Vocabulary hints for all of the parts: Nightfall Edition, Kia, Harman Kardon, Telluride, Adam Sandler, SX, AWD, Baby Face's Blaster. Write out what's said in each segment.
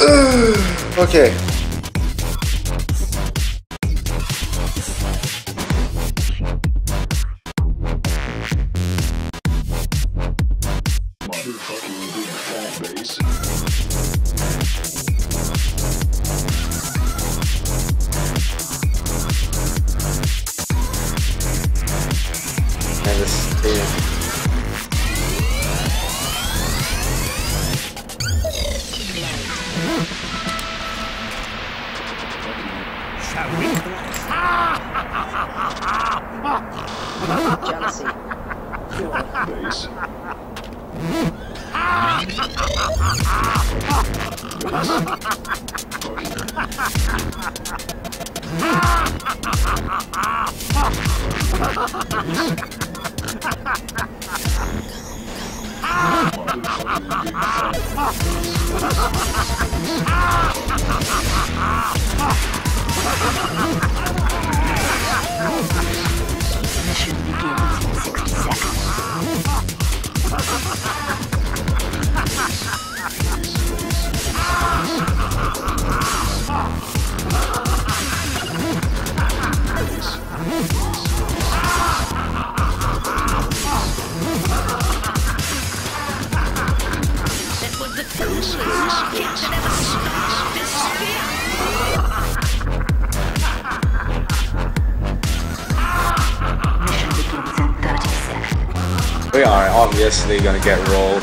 Okay. We are obviously gonna get rolled.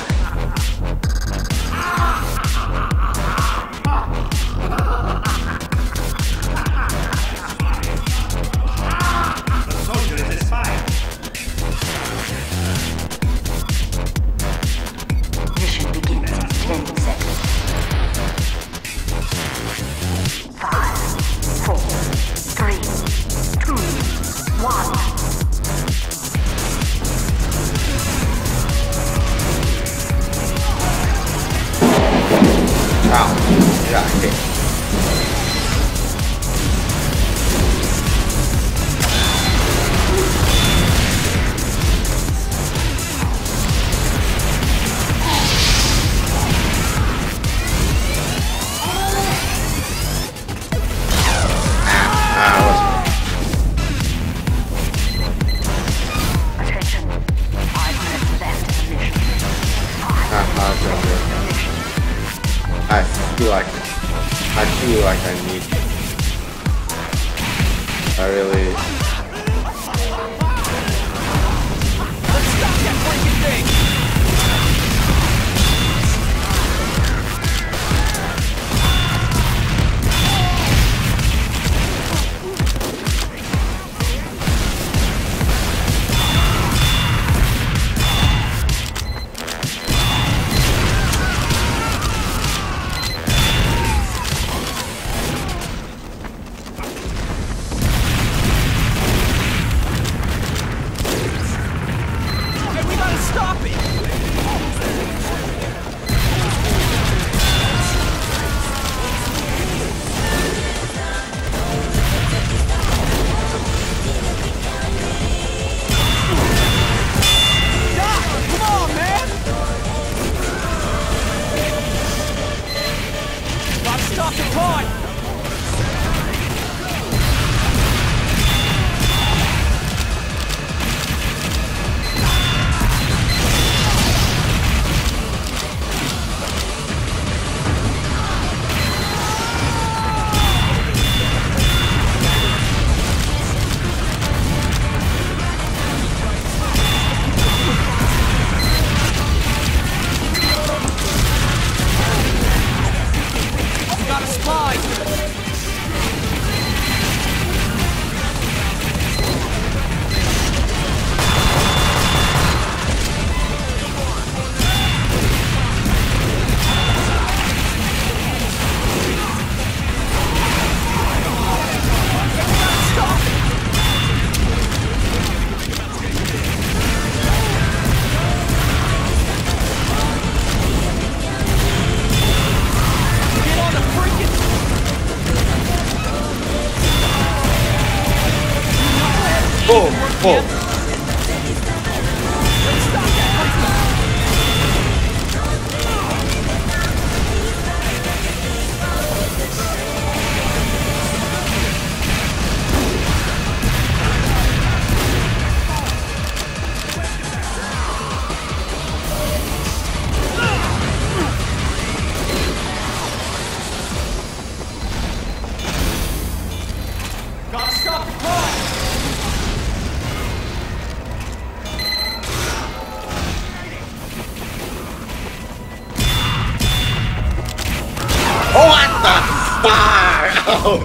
fire! Oh.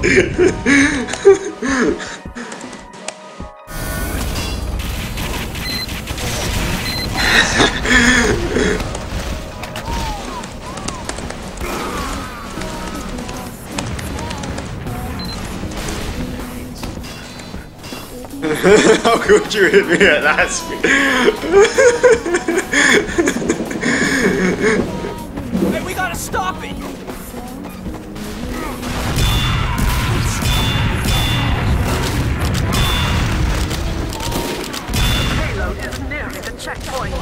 How could you hit me at that speed? Hey, we gotta stop it! Payload is nearing the checkpoint.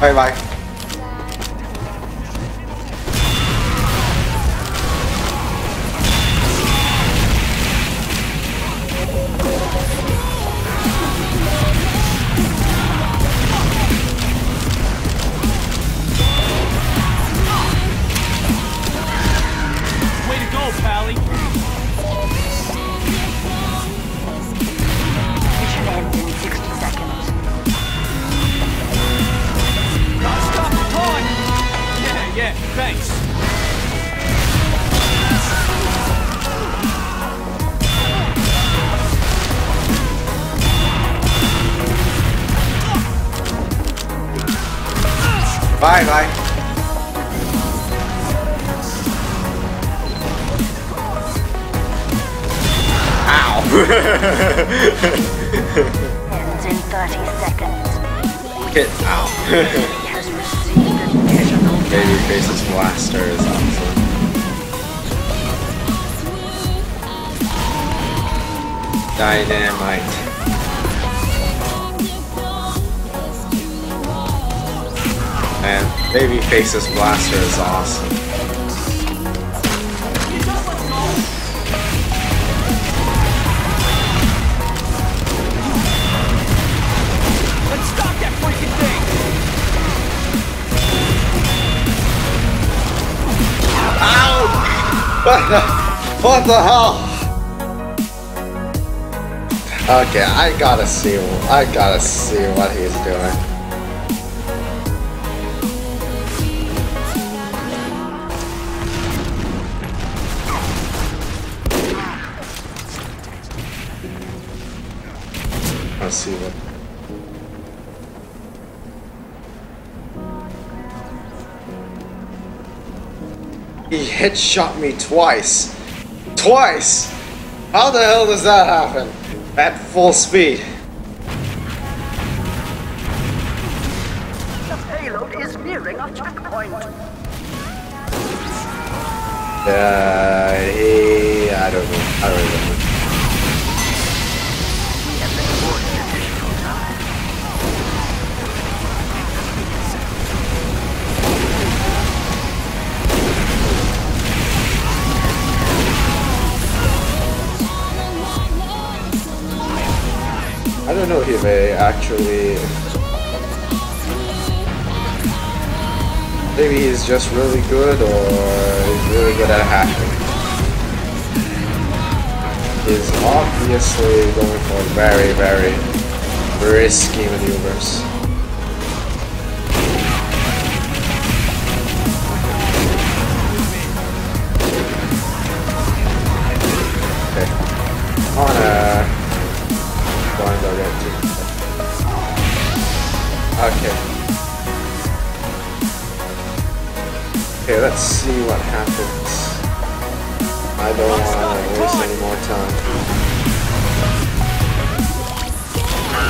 Bye bye. Bye, bye. Ow! Ends in 30 seconds. Get out. Baby Face's Blaster is awesome. Dynamite. Man, Baby Face's Blaster is awesome. Let's stop that freaking thing! Ow! What the hell? Okay, I gotta see what he's doing. Let's see what. He headshot me twice. Twice! How the hell does that happen? At full speed. The payload is nearing a checkpoint. I don't know. I don't know. I don't know if they actually... Maybe he's just really good, or he's really good at hacking. He's obviously going for very, very risky maneuvers. Okay. On a... Okay, let's see what happens. I don't want to waste any more time.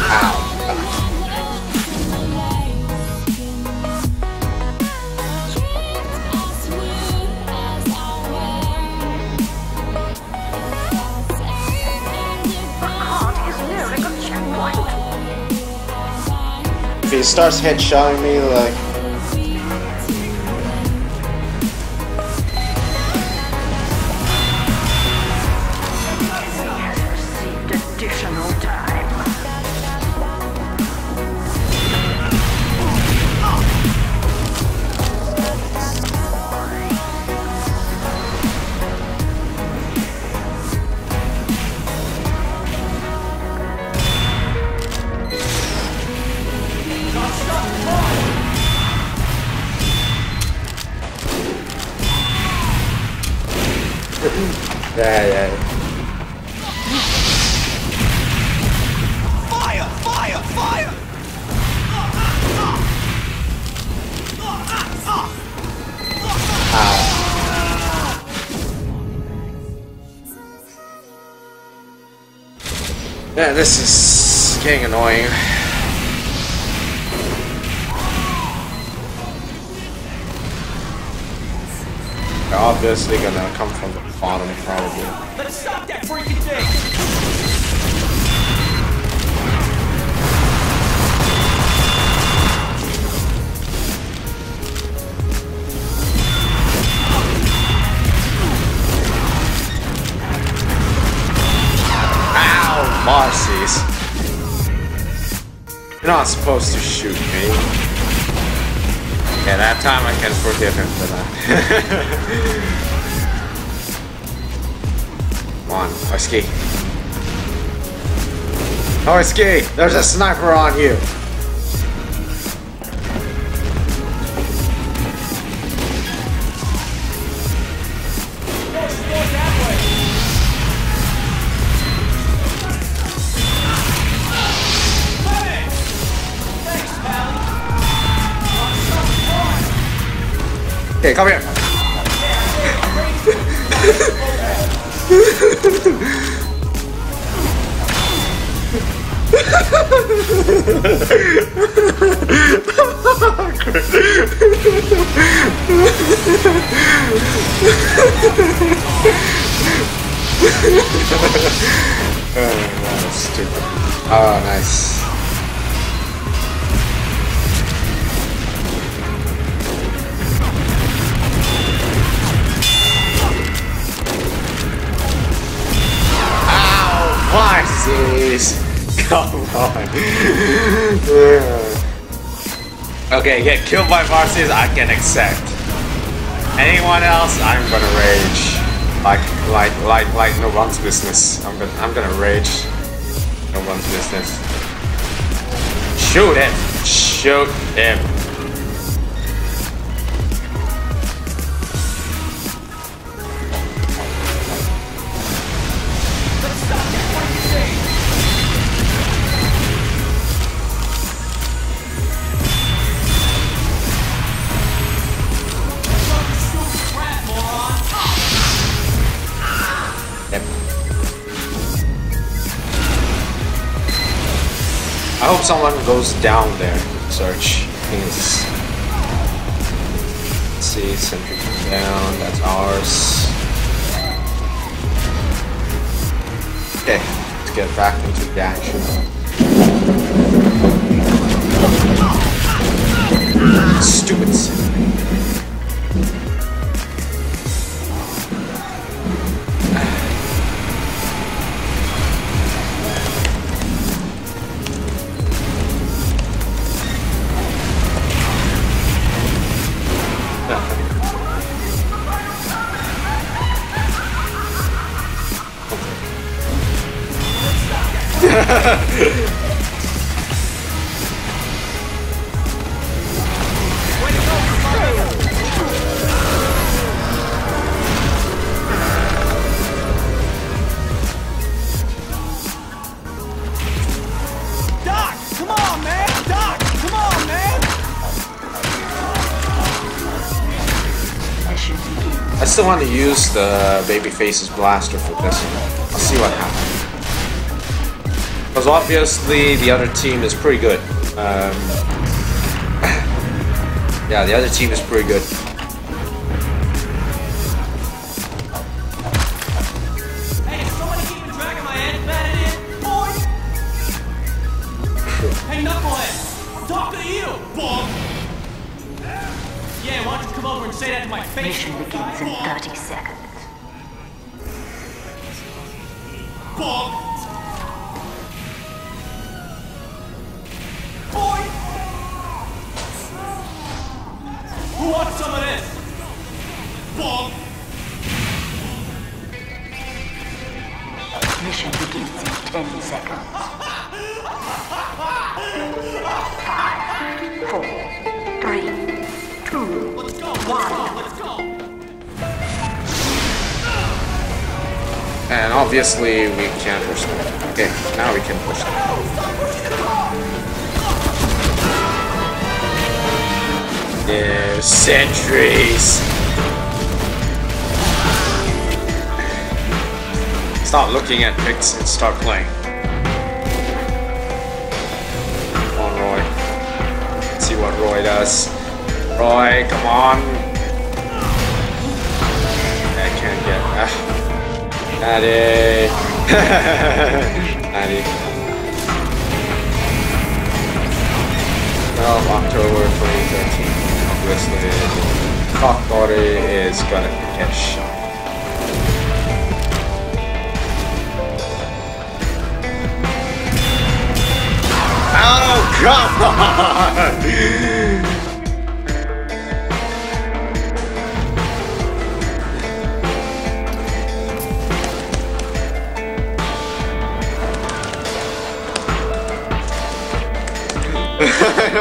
Ow. If he starts headshotting me like... Yeah. Fire! Fire! Fire! Yeah, this is getting annoying. They're obviously gonna come from the bottom, probably. Let's stop that freaking thing! Ow, Marcy's. You're not supposed to shoot me. Yeah, that time I can forgive him for that. Come on, Orsky. Orsky, there's a sniper on you. Okay, come here. That was stupid. Oh, nice. Jeez. Come on. Yeah. Okay, get killed by Marcy's, I can accept. Anyone else, I'm gonna rage. Like no one's business. I'm gonna rage. No one's business. Shoot him! Shoot him! I hope someone goes down there. Search, please. Let's see, sentry down, that's ours. Okay, let's get back into the action. Stupid sentry. I still want to use the Baby Face's Blaster for this one. I'll see what happens. Because obviously the other team is pretty good. Yeah, the other team is pretty good. Hey, somebody keep a track of my ass batted in, boy! Hey, Knucklehead! I'm talking to you, boy! Yeah, why don't you come over and say that to my face? Mission begins in 30 seconds. Bob! Boy! Who wants some of this? Bob! Mission begins in 10 seconds. 5, 4, 3, 2, let's go! Let's go! And obviously we can't push them. Okay, now we can push them. There's sentries! Stop looking at pics and start playing. Come on, Roy. Let's see what Roy does. Roy, come on! I can't get... That is... October 2013. Obviously, Cockbody is gonna get shot. Oh God!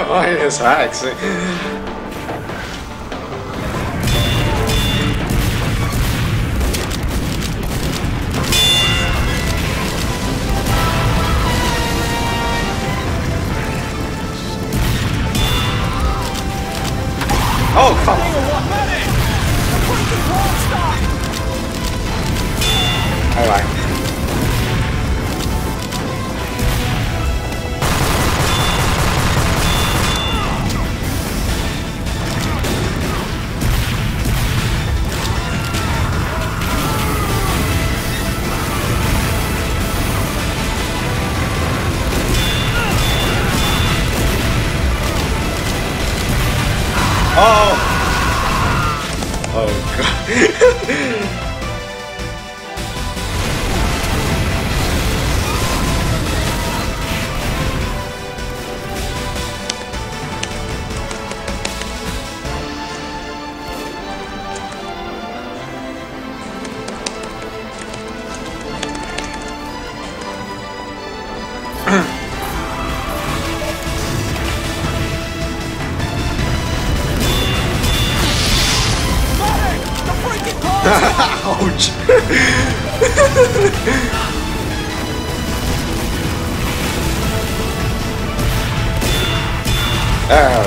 Why is hacks? Oh, fuck! All right. Ouch! There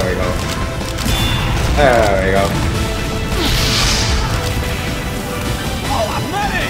we go. There we go. Oh, I'm ready.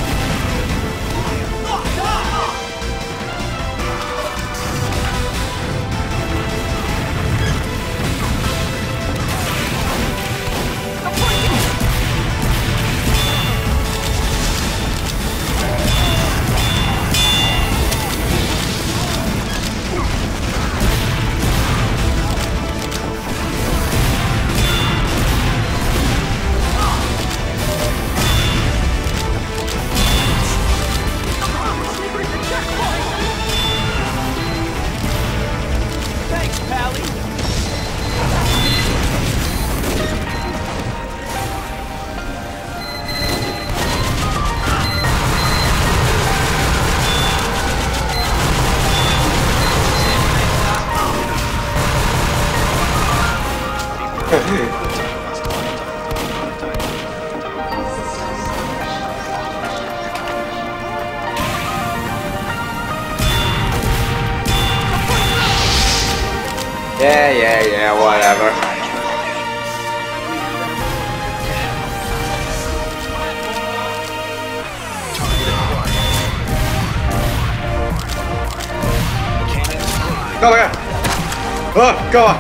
Yeah, whatever. Oh my god! Oh god!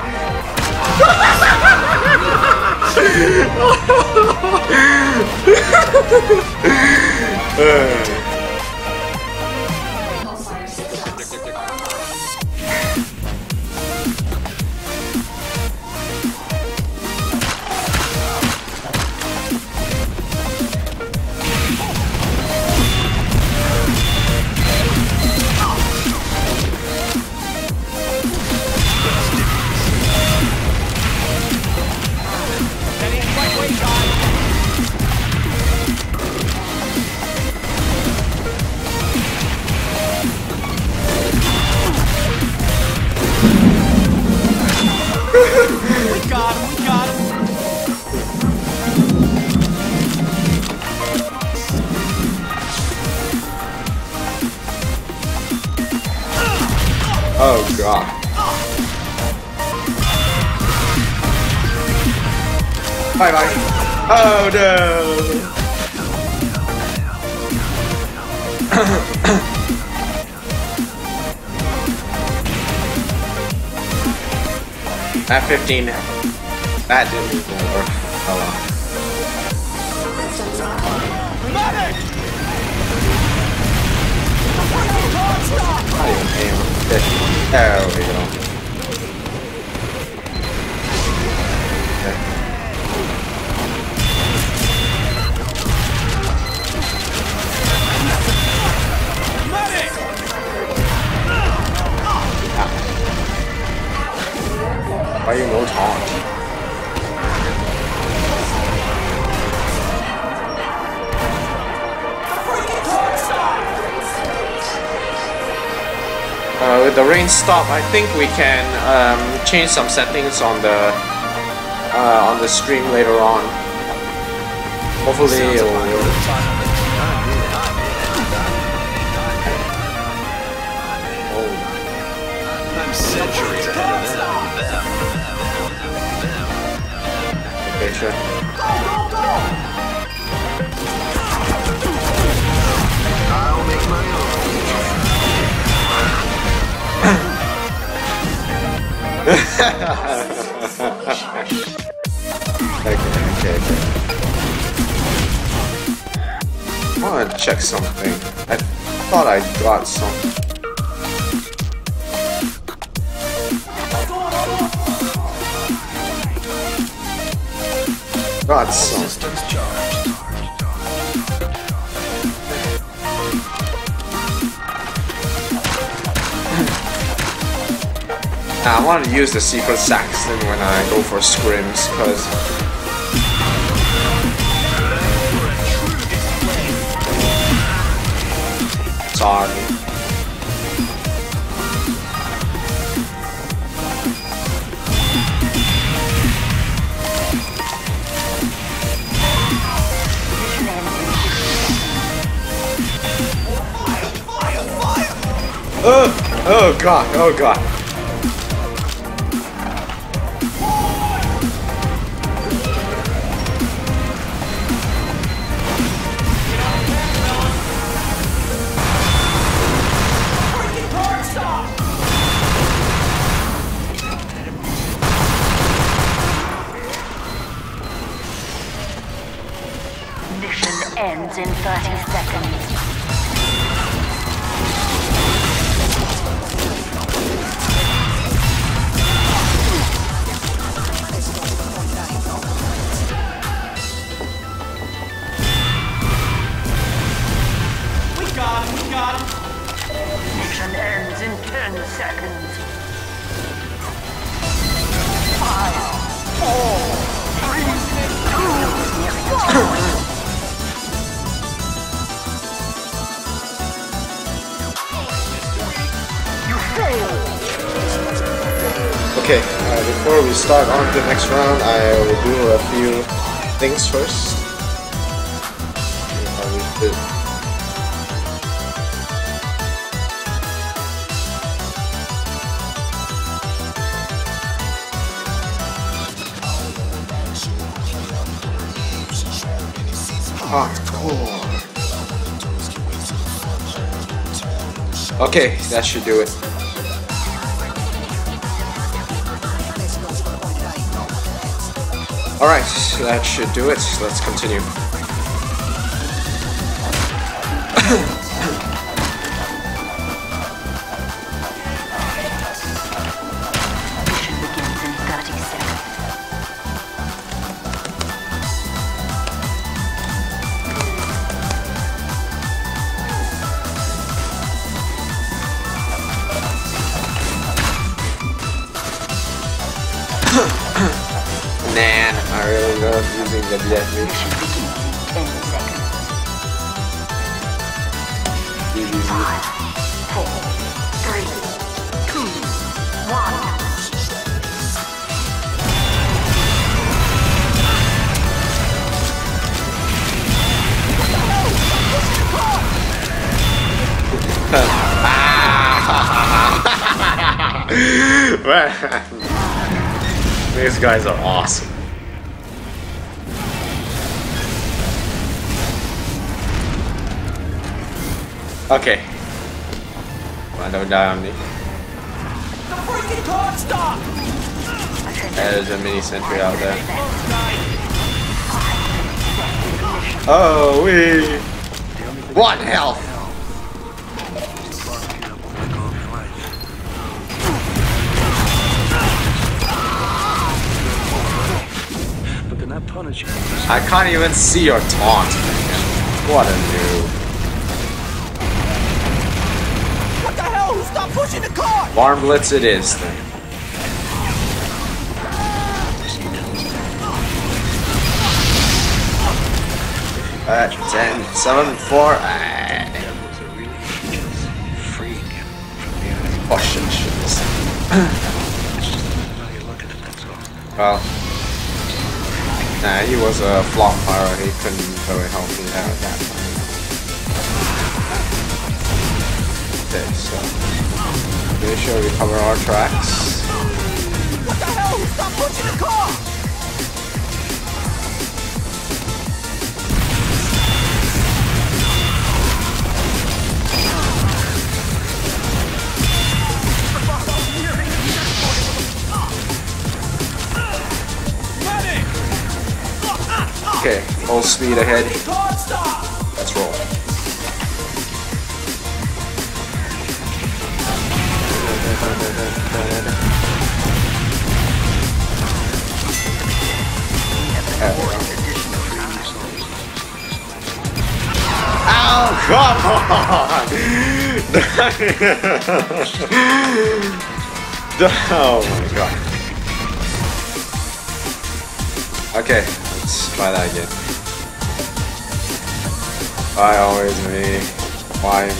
Bye bye. Oh no. That 15. That didn't even work. Oh well. There we go. Okay. Ah. Why you no taunt? With the rain stop, I think we can change some settings on the stream later on. Hopefully it will. Oh. Okay, sure. I'll make my own. Okay. I want to check something. I thought I got something. Got something. I want to use the Secret Saxon when I go for scrims, because it's hard. Oh god, oh god. Ends in 30 seconds. We got him. Mission ends in 10 seconds. 5, 4, 3, 2, 1. Okay, before we start on to the next round, I will do a few things first. Hardcore. Okay, that should do it. Alright, that should do it. Let's continue. Mission begins in 30 seconds. Man, I really love using the Vietnamese. Easy. 5, 4, 3, 2, 1. What the hell? These guys are awesome. Okay. Well, don't die on me. The freaking clock stopped! There's a mini sentry out there. Oh, we. What health? I can't even see your taunt. What a noob. What the hell? Who stopped pushing the car? Barn Blitz it is then. Alright, 10, 7, 4, oh shit. Well. Nah, he was a flop pirate, he couldn't really help me out at that time. Okay, so pretty sure we cover our tracks. What the hell? Stop pushing the car! Okay, full speed ahead. Let's roll. Oh, come on! Oh my god. Okay. Let's try that again. Why always me? Why me?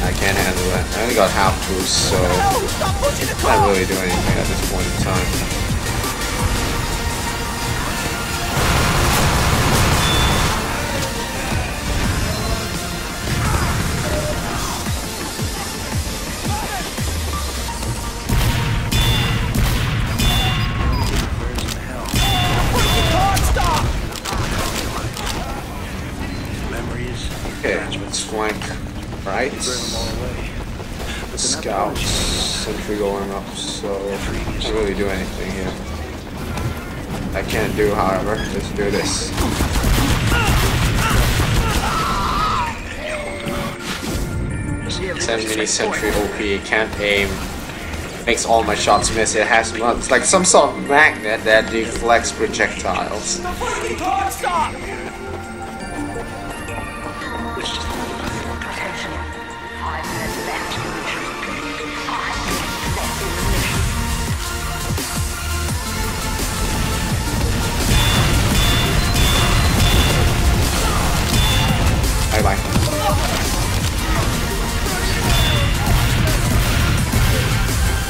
I can't handle that. I only got half boost, so I can't really do anything at this point in time. Scouts, sentry going up, so I can't really do anything here. I can't do, however, let's do this. Send mini sentry OP, can't aim, makes all my shots miss. It has, it's like some sort of magnet that deflects projectiles.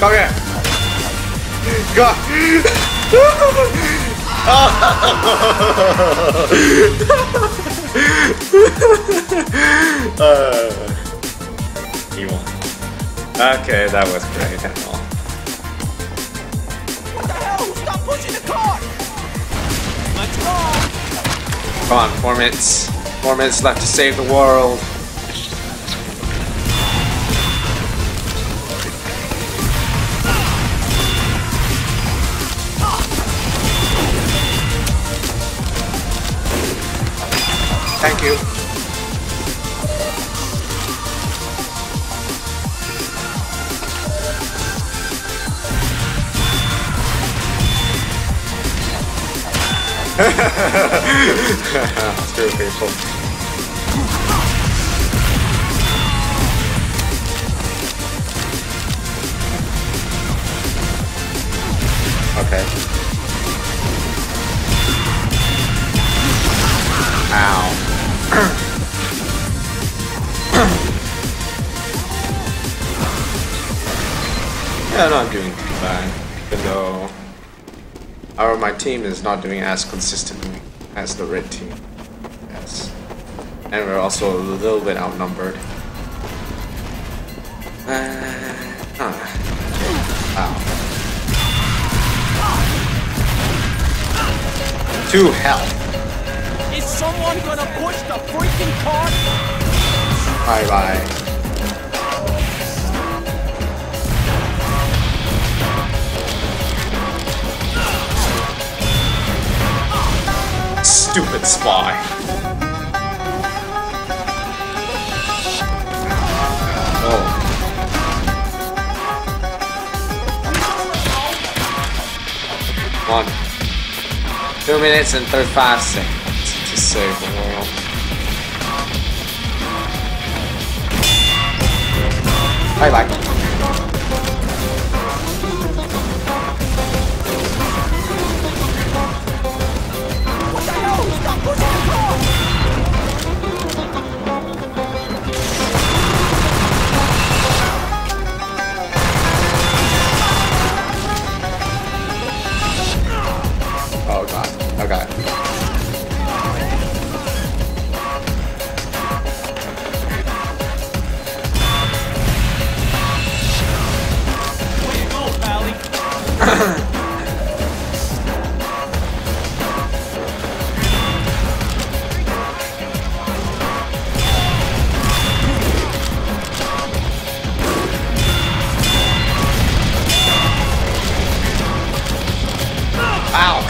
Come here! God! Evil. Okay, that was great and all. What the hell? Stop pushing the car! Let's go! Come on, 4 minutes. 4 minutes left to save the world. Thank you. Screw people. Okay. Ow. Yeah, I'm not doing too bad, even though our my team is not doing as consistently as the red team. Yes, and we're also a little bit outnumbered. Ow. to hell. Is someone gonna push the freaking cart? Bye bye. Stupid spy. Oh. Come on. 2 minutes and 35 seconds to save the world. Bye bye.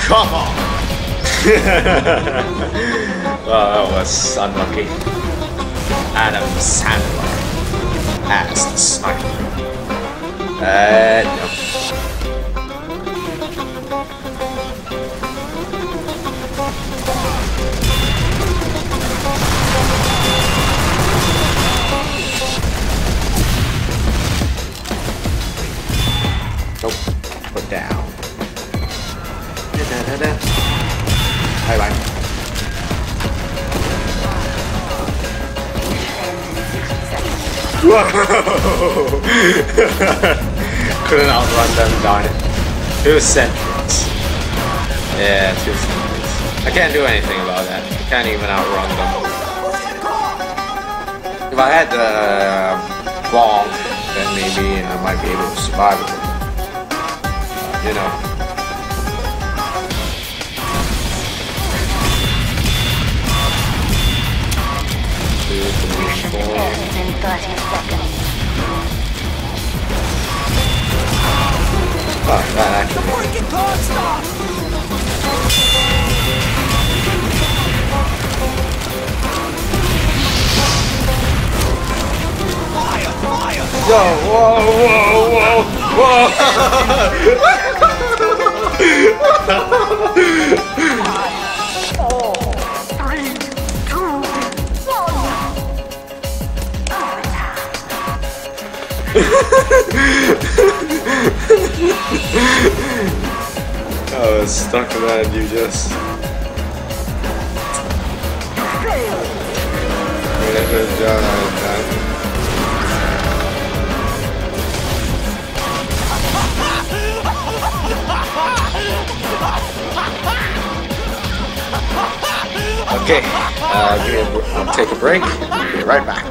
Come on! Oh, that was unlucky. Adam Sandler as the sniper. No. Nope. Put down. Bye bye. Whoa! Couldn't outrun them, darn it. 2 sentries. Yeah, 2 sentries. I can't do anything about that. I can't even outrun them. If I had the bomb, then maybe I might be able to survive with it. You know. Mission ends in 30 seconds. Oh, that actually... Yo, whoa! 3, 2, 1. I was stuck in that and you just... Okay, I'll take a break. Be right back.